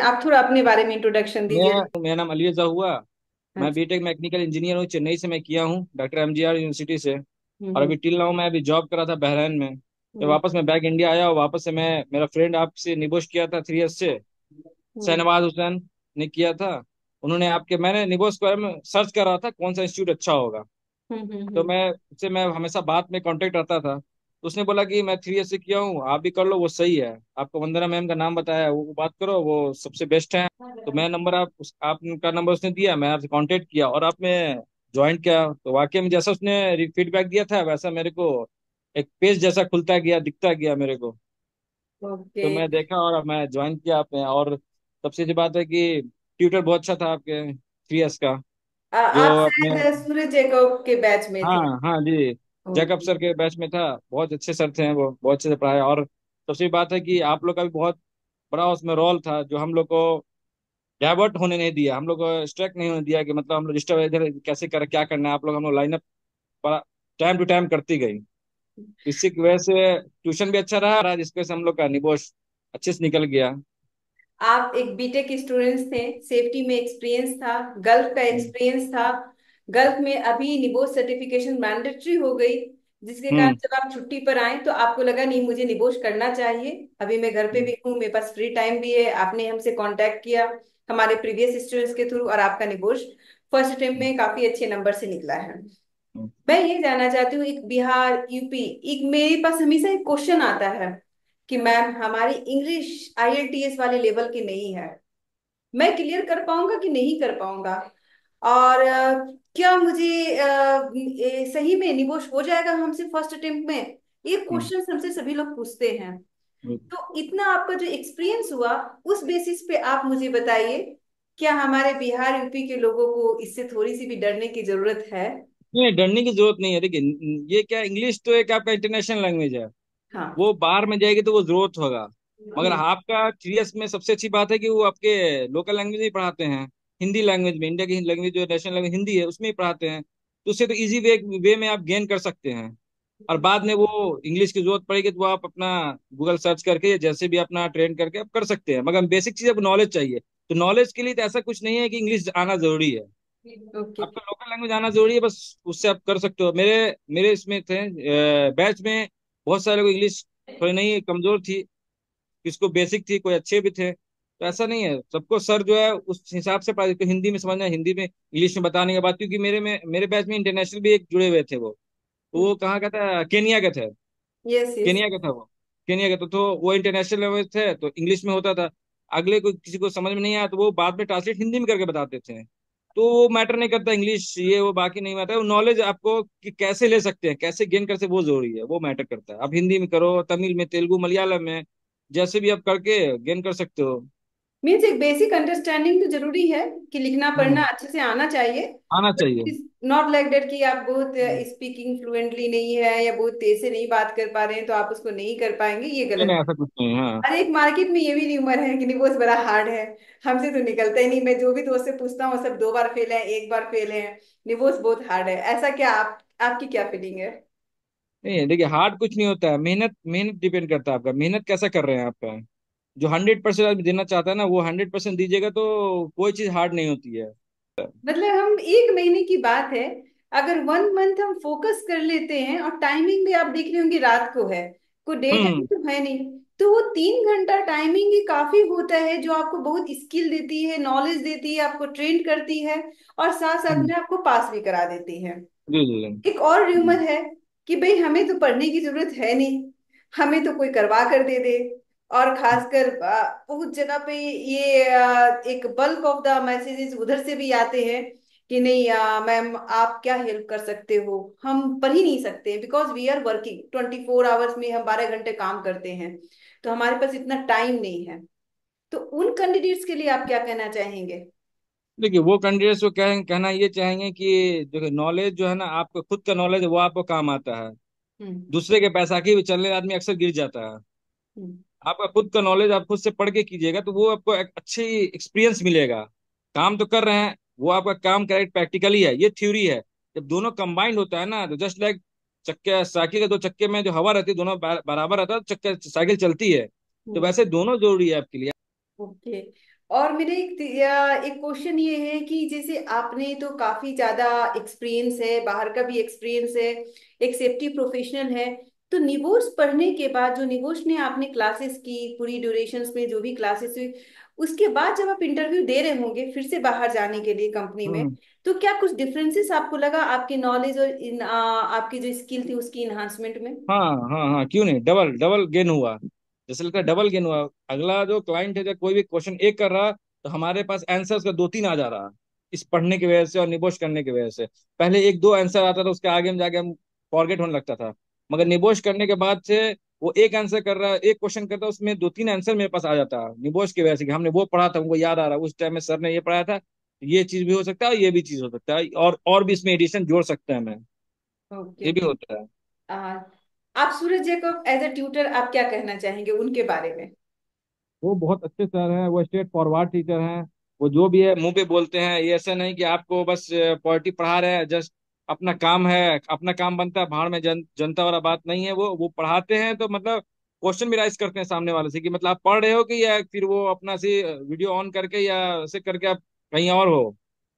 आप थोड़ा अपने बारे में इंट्रोडक्शन दीजिए। मेरा नाम अली रजा हुआ, मैं बीटेक मैकेनिकल इंजीनियर हूँ, चेन्नई से मैं किया हूँ, डॉक्टर एमजीआर यूनिवर्सिटी से। और अभी टिल नाउ मैं अभी जॉब कर रहा था बहरीन में, जब वापस मैं बैक इंडिया आया और वापस से मैं, मेरा फ्रेंड आपसे निबोश किया था 3S से, शहनवाज हुसैन ने किया था, उन्होंने आपके, मैंने निबोश के बारे में सर्च कर रहा था कौन सा इंस्टीट्यूट अच्छा होगा, तो मैं उससे मैं हमेशा बात में कॉन्टेक्ट रहता था। उसने बोला कि मैं 3S से किया हूँ, आप भी कर लो, वो सही है, आपको वंदना मैम का नाम बताया, वो बात करो, वो सबसे बेस्ट है। तो मैं नंबर, आपका नंबर उसने दिया, मैं आपसे कांटेक्ट किया और आप में ज्वाइन किया। तो वाकई में जैसा उसने फीडबैक दिया था वैसा मेरे को एक पेज जैसा खुलता गया, दिखता गया मेरे को। तो मैं देखा और मैं ज्वाइन किया आपने। और सबसे अच्छी बात है कि ट्यूटर बहुत अच्छा था आपके 3S का, जो जैकब के बैच में। हाँ हाँ जी, जैकब सर के बैच में था, बहुत अच्छे सर थे वो, बहुत अच्छे से पढ़ाया। और सबसे बात है कि आप लोग का भी बहुत बड़ा उसमें रोल था, जो हम लोग को डाइवर्ट होने नहीं दिया, हम लोग को स्ट्रैक नहीं होने दिया कि मतलब हम लोग डिस्टर्ब इधर कैसे कर क्या करना है। आप लोग हम लोग line up time to time करती गई, इसी की वजह से ट्यूशन भी अच्छा रहा, जिसकी वजह से हम लोग का निबोश अच्छे से निकल गया। आप एक बीटेक स्टूडेंट्स थे, सेफ्टी में एक्सपीरियंस था, गल्फ का एक्सपीरियंस था, गल्फ में अभी निबोश सर्टिफिकेशन मैंडेटरी हो गई, जिसके कारण जब आप छुट्टी पर आए तो आपको लगा नहीं मुझे निबोश करना चाहिए, अभी मैं घर पे भी हूँ, मेरे पास फ्री टाइम भी है। आपने हमसे कांटेक्ट किया हमारे प्रीवियस स्टूडेंट्स के थ्रू और आपका निबोश फर्स्ट अटेम्प्ट में काफी अच्छे नंबर से निकला है। मैं ये जानना चाहती हूँ, एक बिहार यूपी, एक मेरे पास हमेशा एक क्वेश्चन आता है कि मैम हमारी इंग्लिश IELTS वाले लेवल की नहीं है, मैं क्लियर कर पाऊंगा कि नहीं कर पाऊंगा, और क्या मुझे सही में निबोश हो जाएगा हमसे फर्स्ट अटेम्प्ट में, ये क्वेश्चन हमसे सभी लोग पूछते हैं। तो इतना आपका जो एक्सपीरियंस हुआ उस बेसिस पे आप मुझे बताइए, क्या हमारे बिहार यूपी के लोगों को इससे थोड़ी सी भी डरने की जरूरत है? नहीं, डरने की जरूरत नहीं है। देखिए ये क्या, इंग्लिश तो एक आपका इंटरनेशनल लैंग्वेज है, हाँ। वो बाहर में जाएगी तो वो जरूरत होगा, मगर आपका 3S में सबसे अच्छी बात है कि वो आपके लोकल लैंग्वेज में पढ़ाते हैं, हिंदी लैंग्वेज में, इंडिया की लैंग्वेज जो नेशनल लैंग्वेज हिंदी है उसमें ही पढ़ाते हैं, तो उससे तो इजी वे में आप गेन कर सकते हैं। और बाद में वो इंग्लिश की जरूरत पड़ेगी तो वो आप अपना गूगल सर्च करके जैसे भी अपना ट्रेन करके आप कर सकते हैं, मगर बेसिक चीज आपको नॉलेज चाहिए। तो नॉलेज के लिए तो ऐसा कुछ नहीं है कि इंग्लिश आना जरूरी है, आपका लोकल लैंग्वेज आना जरूरी है, बस उससे आप कर सकते हो। मेरे इसमें थे बैच में बहुत सारे लोग इंग्लिश थोड़ी नहीं कमजोर थी, किसको बेसिक थी, कोई अच्छे भी थे, तो ऐसा नहीं है, सबको सर जो है उस हिसाब से पढ़ा, तो हिंदी में समझना, हिंदी में इंग्लिश में बताने के बाद, क्योंकि मेरे बैच में इंटरनेशनल भी एक जुड़े हुए थे, वो कहाँ का था, केनिया का थे, केनिया का था, वो केनिया का, तो वो इंटरनेशनल लैंग्वेज थे तो इंग्लिश में होता था, अगले को किसी को समझ में नहीं आया तो वो बाद में ट्रांसलेट हिंदी में करके बताते थे। तो वो मैटर नहीं करता इंग्लिश ये वो, बाकी नहीं मैटर, वो नॉलेज आपको कि कैसे ले सकते हैं, कैसे गेन कर सकते, वो जरूरी है, वो मैटर करता है। आप हिंदी में करो, तमिल में, तेलुगु, मलयालम में, जैसे भी आप करके गेन कर सकते हो। मींस एक बेसिक अंडरस्टैंडिंग तो जरूरी है कि लिखना पढ़ना अच्छे से आना चाहिए, आना चाहिए। नॉट लाइक दैट कि आप बहुत स्पीकिंग फ्लुएंटली नहीं है या बहुत तेज से नहीं बात कर पा रहे हैं तो आप उसको नहीं कर पाएंगे, ये गलत है, ऐसा कुछ नहीं है। अरे एक मार्केट में ये भी र्यूमर है कि निबोश बड़ा हार्ड है, हमसे तो निकलता ही नहीं, मैं जो भी दोस्त से पूछता हूँ सब 2 बार फेल है, 1 बार फेल है, निबोश बहुत हार्ड है, ऐसा क्या आपकी क्या फीलिंग है? नहीं देखिए, हार्ड कुछ नहीं होता है, मेहनत डिपेंड करता है आपका, मेहनत कैसा कर रहे हैं। आपका जो 100% आदमी देना चाहता है ना, वो 100% दीजिएगा तो कोई चीज हार्ड नहीं होती है। मतलब हम 1 महीने की बात है, अगर 1 मंथ हम फोकस कर लेते हैं, और टाइमिंग भी आप देख रहे होंगे रात को है, कोई डेट तो है नहीं, तो वो 3 घंटा टाइमिंग ही काफी होता है, जो आपको बहुत स्किल देती है, नॉलेज देती है, आपको ट्रेन करती है और साथ साथ में आपको पास भी करा देती है। एक और र्यूमर है कि भाई हमें तो पढ़ने की जरूरत है नहीं, हमें तो कोई करवा कर दे दे, और खासकर बहुत जगह पे ये एक बल्क ऑफ द मैसेजेस उधर से भी आते हैं कि नहीं मैम आप क्या हेल्प कर सकते हो, हम पढ़ ही नहीं सकते because we are working 24 hours में, हम 12 घंटे काम करते हैं तो हमारे पास इतना टाइम नहीं है। तो उन कैंडिडेट्स के लिए आप क्या कहना चाहेंगे? देखिए वो कैंडिडेट्स को कहना ये चाहेंगे कि देखो नॉलेज जो है ना, आपका खुद का नॉलेज वो आपको काम आता है, दूसरे के पैसा की चलने आदमी अक्सर गिर जाता है। आपका खुद का नॉलेज आप खुद से पढ़ के कीजिएगा तो वो आपको एक अच्छी एक्सपीरियंस मिलेगा, काम तो कर रहे हैं, वो आपका काम करेक्ट प्रैक्टिकली है, ये थ्योरी है। जब दोनों कंबाइंड होता है ना, तो जस्ट लाइक चक्के साइकिल के 2 चक्के में जो हवा रहती है, दोनों बराबर रहता है, चक्के साइकिल चलती है, तो वैसे दोनों जरूरी है आपके लिए। ओके और मेरा एक क्वेश्चन ये है कि जैसे आपने तो काफी ज्यादा एक्सपीरियंस है, बाहर का भी एक्सपीरियंस है, एक सेफ्टी प्रोफेशनल है, तो निवोर्स पढ़ने के बाद जो निवोर्स ने आपने क्लासेस की पूरी ड्यूरेशंस में जो भी क्लासेस हुई, उसके बाद जब आप इंटरव्यू दे रहे होंगे फिर से बाहर जाने के लिए कंपनी में, तो क्या कुछ डिफरेंसेस आपको लगा आपके नॉलेज और आपकी जो स्किल थी उसकी इनहांसमेंट में? हाँ, क्यों नहीं, डबल गेन हुआ, जैसे लगता डबल गेन हुआ। अगला जो क्लाइंट है, जब कोई भी क्वेश्चन एक कर रहा तो हमारे पास आंसर्स का 2-3 आ जा रहा, इस पढ़ने की वजह से और निबोश करने की वजह से। पहले 1-2 आंसर आता था, उसके आगे हम जाके हम फॉरगेट होने लगता था, मगर निबोश करने के बाद से वो एक आंसर कर रहा है, एक क्वेश्चन करता है, उसमें 2-3 आंसर मेरे पास आ जाता है निबोश की वजह से, कि हमने वो पढ़ा था, हमको याद आ रहा है उस टाइम में सर ने ये पढ़ाया था, ये चीज भी हो सकता है, ये भी चीज हो सकता है, और भी इसमें एडिशन जोड़ सकते हैं मैं, ये भी होता है। आप Suraj Jacob as a tutor आप क्या कहना चाहेंगे उनके बारे में? वो बहुत अच्छे सर हैं, वो स्ट्रेट फॉरवर्ड टीचर हैं, वो जो भी है मुंह पे बोलते हैं। ये ऐसा नहीं कि आपको बस पॉलिटी पढ़ा रहे हैं, जस्ट अपना काम है, अपना काम बनता है, भाड़ में जनता वाला बात नहीं है। वो पढ़ाते हैं तो मतलब क्वेश्चन भी राइज करते हैं सामने वाले से, कि मतलब आप पढ़ रहे हो कि, या फिर वो अपना सी वीडियो ऑन करके या ऐसे करके आप कहीं और हो,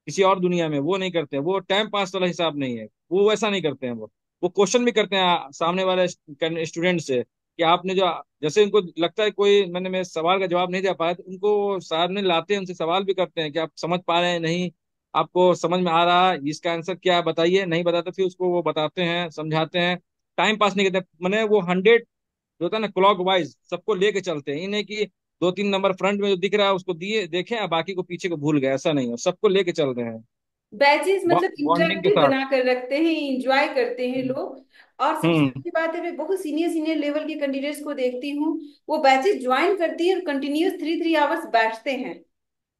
किसी और दुनिया में। वो नहीं करते, वो टाइम पास वाला हिसाब नहीं है, वो वैसा नहीं करते हैं। वो क्वेश्चन भी करते हैं सामने वाले स्टूडेंट से, कि आपने जो, जैसे उनको लगता है कोई मैंने सवाल का जवाब नहीं दे पाया, तो उनको सामने लाते हैं, उनसे सवाल भी करते हैं कि आप समझ पा रहे हैं नहीं, आपको समझ में आ रहा है, इसका आंसर क्या है बताइए, नहीं बताते फिर उसको वो बताते हैं, समझाते हैं, टाइम पास नहीं करते। मैंने वो 100 जो होता है ना, क्लॉक वाइज सबको लेके चलते हैं, इन्हें कि 2-3 नंबर फ्रंट में जो दिख रहा है उसको दिए देखें, और बाकी को पीछे को भूल गए, ऐसा नहीं है, सबको लेके चल रहे हैं। बैचेस मतलब इंटरेक्टिव बना कर रखते हैं, एंजॉय करते हैं लोग। और सबसे अच्छी बात है, मैं बहुत सीनियर लेवल के कैंडिडेट्स को देखती हूँ, वो बैचेस ज्वाइन करती है और कंटिन्यूअस 3-3 आवर्स बैठते हैं,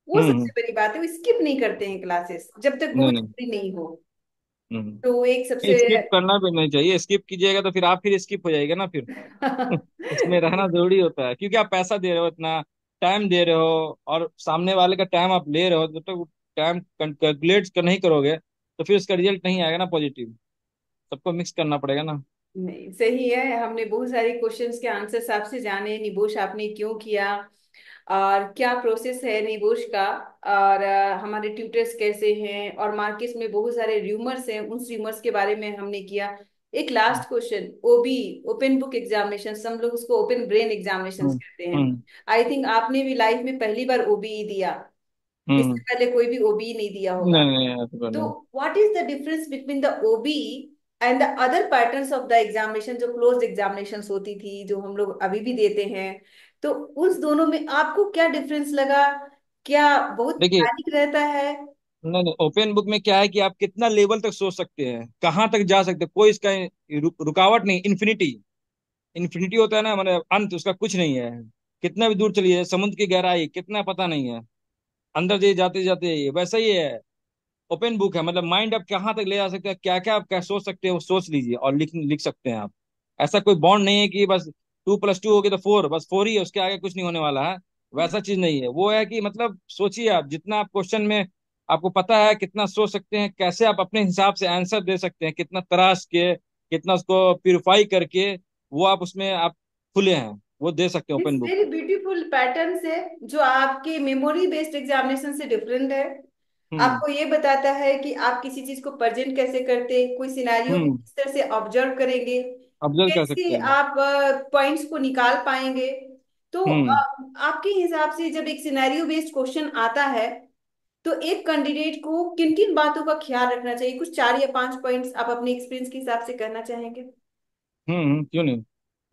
वो सबसे बड़ी बात है। वो स्किप नहीं करते हैं क्लासेस जब तक वो जरूरी नहीं हो, तो एक सबसे स्किप करना भी नहीं चाहिए, स्किप कीजिएगा तो फिर आप फिर स्किप हो जाएगा ना, फिर इसमें रहना जरूरी होता है, क्योंकि आप पैसा दे रहे हो, इतना टाइम दे रहे हो और सामने वाले का टाइम आप ले रहे हो, जब तक टाइम कैलकुलेट नहीं करोगे तो फिर उसका रिजल्ट नहीं आएगा ना पॉजिटिव, सबको मिक्स करना पड़ेगा ना। नहीं, सही है। हमने बहुत सारे क्वेश्चंस के आंसर्स आपसे जाने, निबोश आपने क्यों किया और क्या प्रोसेस है निबोश का, और हमारे ट्यूटर्स कैसे हैं, और मार्केट्स में बहुत सारे र्यूमर्स हैं, उन र्यूमर्स के बारे में हमने किया। एक last question, OB open book examination, हम लोग उसको ओपन ब्रेन एग्जामिनेशन कहते हैं, आई थिंक आपने भी लाइफ में पहली बार ओबी दिया, इससे पहले कोई भी ओबी नहीं दिया होगा। नहीं। तो what is the difference between the OB and the other patterns of the examination, जो क्लोज एग्जामिनेशंस होती थी, जो हम लोग अभी भी देते हैं, तो उस दोनों में आपको क्या डिफरेंस लगा? क्या बहुत पैनिक रहता है? नहीं, ओपन बुक में क्या है कि आप कितना लेवल तक सोच सकते हैं, कहाँ तक जा सकते हैं, कोई इसका रुकावट नहीं। इन्फिनिटी होता है ना, मतलब अंत उसका कुछ नहीं है, कितना भी दूर चलिए, समुद्र की गहराई कितना पता नहीं है, अंदर जाते जाते वैसा ही है। ओपन बुक है, मतलब माइंड आप कहाँ तक ले जा सकते हैं, क्या क्या आप क्या सोच सकते हैं वो सोच लीजिए और लिख सकते हैं आप। ऐसा कोई बॉन्ड नहीं है कि बस 2+2 हो गया तो 4, बस 4 ही है, उसके आगे कुछ नहीं होने वाला है, वैसा चीज नहीं है। वो है कि मतलब सोचिए आप, जितना आप क्वेश्चन में आपको पता है कितना सोच सकते हैं, कैसे आप अपने हिसाब से आंसर दे सकते हैं, कितना तराश के, कितना उसको प्योरीफाई करके वो आप उसमें आप खुले हैं, वो दे सकते हैं open book. Very beautiful pattern है जो आपके मेमोरी बेस्ड एग्जामिनेशन से डिफरेंट है। आपको ये बताता है कि आप किसी चीज को प्रेजेंट कैसे करते, कोई सिनेरियो किस तरह से ऑब्जर्व करेंगे, कैसे आप पॉइंट्स को निकाल पाएंगे। तो आपके हिसाब से जब एक सिनेरियो बेस्ड क्वेश्चन आता है तो एक कैंडिडेट को किन किन बातों का ख्याल रखना चाहिए? कुछ 4 या 5 पॉइंट्स आप अपने एक्सपीरियंस के हिसाब से कहना चाहेंगे? क्यों नहीं।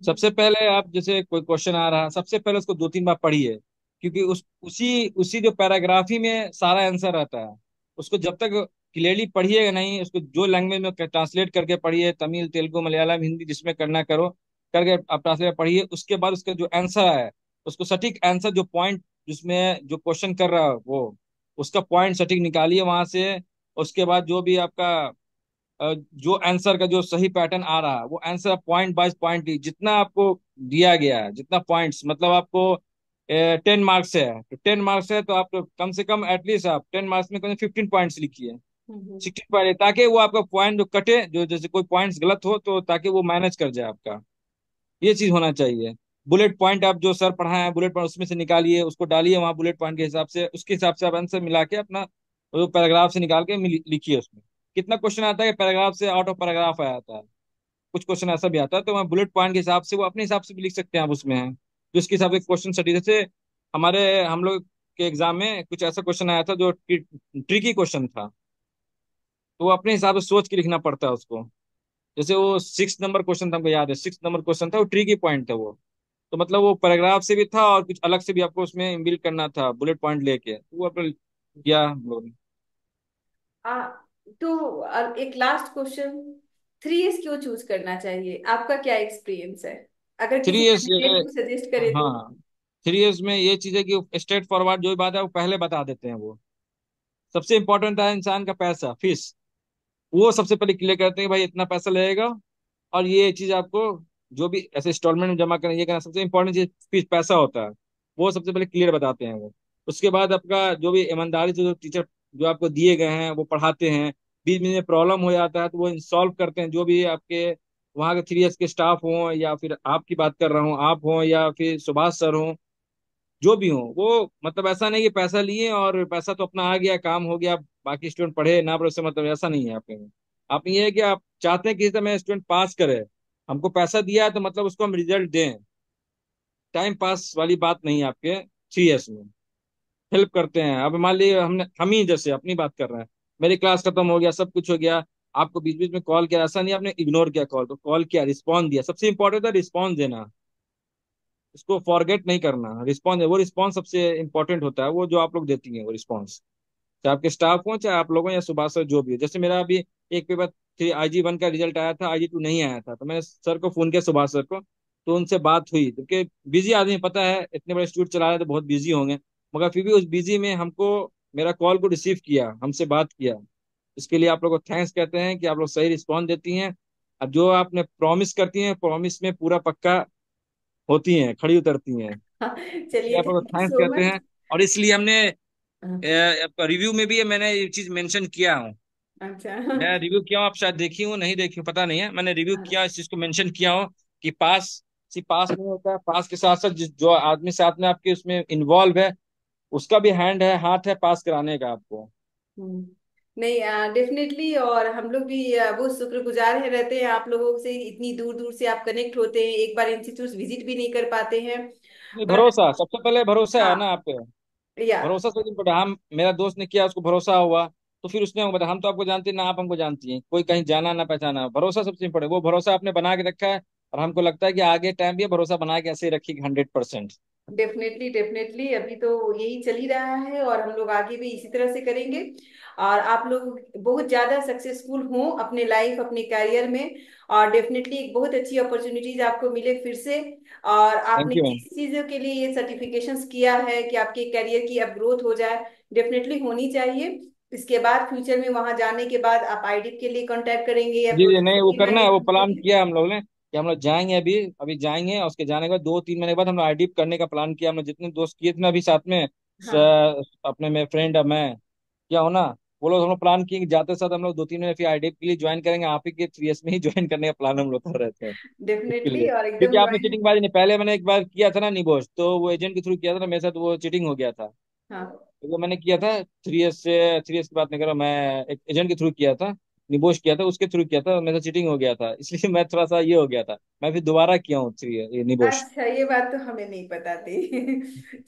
सबसे पहले आप, जैसे कोई क्वेश्चन आ रहा, सबसे पहले उसको 2-3 बार पढ़िए, क्योंकि उसी जो पैराग्राफ ही में सारा आंसर रहता है, उसको जब तक क्लियरली पढ़िएगा नहीं, उसको जो लैंग्वेज में ट्रांसलेट करके पढ़िए, तमिल, तेलुगु, मलयालम, हिंदी, जिसमें करना करो करके आप ट्रांसलेट पढ़िए। उसके बाद उसका जो आंसर है, उसको सटीक आंसर, जो पॉइंट जिसमें जो क्वेश्चन कर रहा है वो, उसका पॉइंट सटीक निकालिए वहां से। उसके बाद जो भी आपका जो आंसर का जो सही पैटर्न आ रहा है, वो आंसर पॉइंट बाय पॉइंट, जितना आपको दिया गया है, जितना पॉइंट्स, मतलब आपको 10 मार्क्स है तो 10 मार्क्स है तो आप कम से कम एटलीस्ट आप 10 मार्क्स में 15 पॉइंट्स लिखिए, 16 पॉइंट, ताकि वो आपका पॉइंट जो कटे, जो जैसे कोई पॉइंट्स गलत हो तो ताकि वो मैनेज कर जाए आपका, ये चीज होना चाहिए। बुलेट पॉइंट आप जो सर पढ़ाए हैं बुलेट पॉइंट उसमें से निकालिए, उसको डालिए वहाँ बुलेट पॉइंट के हिसाब से, उसके हिसाब से आप आंसर मिला के अपना वो पैराग्राफ से निकाल के लिखिए। उसमें कितना क्वेश्चन आता है पैराग्राफ से, आउट ऑफ पैराग्राफ आया आता है, कुछ क्वेश्चन ऐसा भी आता है, तो वहाँ बुलेट पॉइंट के हिसाब से वो अपने हिसाब से भी लिख सकते हैं आप उसमें हैं। तो इसके हिसाब से क्वेश्चन स्टडी, जैसे हमारे हम लोग के एग्जाम में कुछ ऐसा क्वेश्चन आया था जो ट्रिकी क्वेश्चन था, तो वो अपने हिसाब से सोच के लिखना पड़ता है उसको। जैसे वो 6 नंबर क्वेश्चन था, हमको याद है 6 नंबर क्वेश्चन था, वो ट्रिकी पॉइंट था वो, तो मतलब वो पैराग्राफ से भी था और कुछ अलग से भी आपको उसमें इनबिल्ट करना था बुलेट पॉइंट लेके, तो वो आपने किया हम लोग ने। तो एक लास्ट क्वेश्चन, 3S क्यों चूज करना चाहिए, आपका क्या एक्सपीरियंस है? अगर 3S सजेस्ट करें, हाँ 3S में ये चीज है कि स्ट्रेट फॉरवर्ड जो भी बात है वो पहले बता देते हैं। वो सबसे इम्पोर्टेंट है इंसान का पैसा, फीस, वो सबसे पहले क्लियर करते हैं भाई इतना पैसा लगेगा, और ये चीज़ आपको जो भी ऐसे इंस्टॉलमेंट में जमा करना, ये करना, सबसे इम्पोर्टेंट चीज़ फीस पैसा होता है, वो सबसे पहले क्लियर बताते हैं वो। उसके बाद आपका जो भी ईमानदारी से जो टीचर जो आपको दिए गए हैं वो पढ़ाते हैं, बीच में प्रॉब्लम हो जाता है तो वो सॉल्व करते हैं, जो भी आपके वहाँ के 3S के स्टाफ हों, या फिर आपकी बात कर रहा हूँ आप हों, या फिर सुभाष सर हों, जो भी हो, वो मतलब ऐसा नहीं कि पैसा लिए और पैसा तो अपना आ गया काम हो गया, बाकी स्टूडेंट पढ़े ना पढ़े उससे मतलब ऐसा नहीं है। आप ये है कि आप चाहते हैं कि किसी तरह स्टूडेंट पास करे, हमको पैसा दिया है तो मतलब उसको हम रिजल्ट दें, टाइम पास वाली बात नहीं है आपके 3S में, हेल्प करते हैं। अब मान लीजिए हम ही जैसे अपनी बात कर रहे हैं, मेरी क्लास खत्म हो गया सब कुछ हो गया, आपको बीच बीच में कॉल किया, ऐसा नहीं आपने इग्नोर किया कॉल को, कॉल किया रिस्पॉन्स दिया, सबसे इम्पोर्टेंट था रिस्पॉन्स देना, इसको फॉरगेट नहीं करना, रिस्पॉन्स, वो रिस्पॉन्स सबसे इम्पोर्टेंट होता है, वो जो आप लोग देती हैं वो रिस्पॉन्स, चाहे आपके स्टाफ हो चाहे आप लोगों या सुभाष सर जो भी हो। जैसे मेरा अभी एक पेपर 3 IG1 का रिजल्ट आया था, IG2 नहीं आया था, तो मैंने सर को फोन किया सुभाष सर को, तो उनसे बात हुई, क्योंकि बिजी आदमी पता है इतने बड़े इंस्टीट्यूट चला रहे तो बहुत बिजी होंगे, मगर फिर भी उस बिजी में हमको मेरा कॉल को रिसीव किया, हमसे बात किया, इसके लिए आप लोग को थैंक्स कहते हैं कि आप लोग सही रिस्पॉन्स देती हैं। अब जो आपने प्रॉमिस करती हैं प्रॉमिस में पूरा पक्का होती हैं, खड़ी उतरती हैं, चलिए आप लोग थैंक्स कहते हैं। और इसलिए हमने आपका रिव्यू में भी है, मैंने ये चीज मेंशन किया हूँ, अच्छा मैं रिव्यू किया हूँ, आप शायद देखी हूँ नहीं देखी पता नहीं है, मैंने रिव्यू किया इस चीज को मेंशन किया हूँ कि पास सिर्फ पास नहीं होता, पास के साथ साथ जो आदमी साथ में आपके उसमें इन्वॉल्व है उसका भी हैंड है, हाथ है पास कराने का आपको। नहीं डेफिनेटली, और हम लोग भी वो शुक्रगुजार है रहते हैं आप लोगों से, इतनी दूर दूर से आप कनेक्ट होते हैं, एक बार इंस्टीट्यूट विजिट भी नहीं कर पाते हैं, भरोसा सबसे पहले भरोसा है ना आप पे, भरोसा से हम, मेरा दोस्त ने किया उसको भरोसा हुआ तो फिर उसने बताया हम तो आपको जानते हैं ना आप हमको जानती हैं, कोई कहीं जाना ना पहचाना, भरोसा सबसे इम्पोर्टेंट, वो भरोसा आपने बना के रखा है और हमको लगता है कि आगे टाइम भी भरोसा बना के ऐसे ही रखिए 100%। डेफिनेटली डेफिनेटली, अभी तो यही चल ही रहा है और हम लोग आगे भी इसी तरह से करेंगे, और आप लोग बहुत ज्यादा सक्सेसफुल हों अपने लाइफ अपने करियर में, और डेफिनेटली एक बहुत अच्छी अपॉर्चुनिटीज आपको मिले फिर से, और आपने किस चीजों के लिए ये सर्टिफिकेशंस किया है कि आपके करियर की अब ग्रोथ हो जाए, डेफिनेटली होनी चाहिए। इसके बाद फ्यूचर में वहां जाने के बाद आप IDIP के लिए कॉन्टेक्ट करेंगे या जी, नहीं वो करना है, वो प्लान किया हम लोग ने कि हम लोग जाएंगे, अभी जाएंगे और उसके जाने के बाद 2-3 महीने के बाद हम लोग IDIP करने का प्लान किया, हम लोग जितने दोस्त किए थे अभी साथ में, हाँ। अपने मेरे फ्रेंड और मैं क्या हो ना वो लोग, हम लोग प्लान किए जाते साथ हम लोग 2-3 महीने फिर IDIP के लिए ज्वाइन करेंगे, आप ही के 3S में ही ज्वाइन करने का प्लान हम लोग कर रहे थे डेफिनेटली, और क्योंकि आपने चीटिंग बाजी नहीं, पहले मैंने एक बार किया था ना निबोश, तो वो एजेंट के थ्रू किया था ना मेरे साथ, वो चीटिंग हो गया था, तो मैंने किया था 3S से, 3S की बात नहीं कर रहा मैं, एक एजेंट के थ्रू किया था, निबोश किया था उसके थ्रू किया था, मेरे साथ चीटिंग हो गया था इसलिए मैं थोड़ा सा ये हो गया था, मैं फिर दोबारा किया हूँ निबोश। अच्छा ये बात तो हमें नहीं पता थी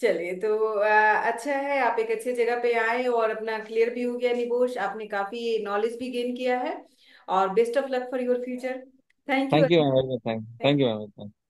चलिए तो अच्छा है आप एक अच्छे जगह पे आए और अपना क्लियर भी हो गया निबोश, आपने काफी नॉलेज भी गेन किया है, और best of luck for your future. Thank you ma'am, thank you ma'am.